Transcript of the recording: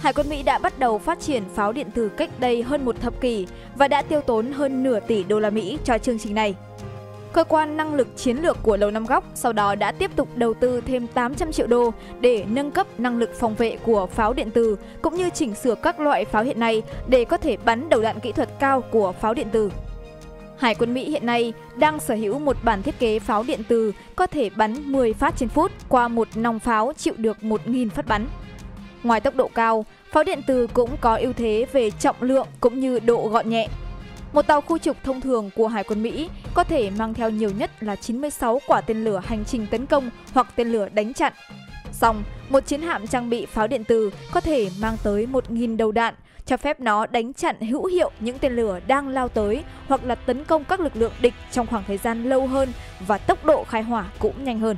Hải quân Mỹ đã bắt đầu phát triển pháo điện từ cách đây hơn một thập kỷ và đã tiêu tốn hơn nửa tỷ đô la Mỹ cho chương trình này. Cơ quan năng lực chiến lược của Lầu Năm Góc sau đó đã tiếp tục đầu tư thêm 800 triệu đô để nâng cấp năng lực phòng vệ của pháo điện từ cũng như chỉnh sửa các loại pháo hiện nay để có thể bắn đầu đạn kỹ thuật cao của pháo điện từ. Hải quân Mỹ hiện nay đang sở hữu một bản thiết kế pháo điện từ có thể bắn 10 phát trên phút qua một nòng pháo chịu được 1.000 phát bắn. Ngoài tốc độ cao, pháo điện từ cũng có ưu thế về trọng lượng cũng như độ gọn nhẹ. Một tàu khu trục thông thường của Hải quân Mỹ có thể mang theo nhiều nhất là 96 quả tên lửa hành trình tấn công hoặc tên lửa đánh chặn. Song, một chiến hạm trang bị pháo điện từ có thể mang tới 1.000 đầu đạn, cho phép nó đánh chặn hữu hiệu những tên lửa đang lao tới hoặc là tấn công các lực lượng địch trong khoảng thời gian lâu hơn và tốc độ khai hỏa cũng nhanh hơn.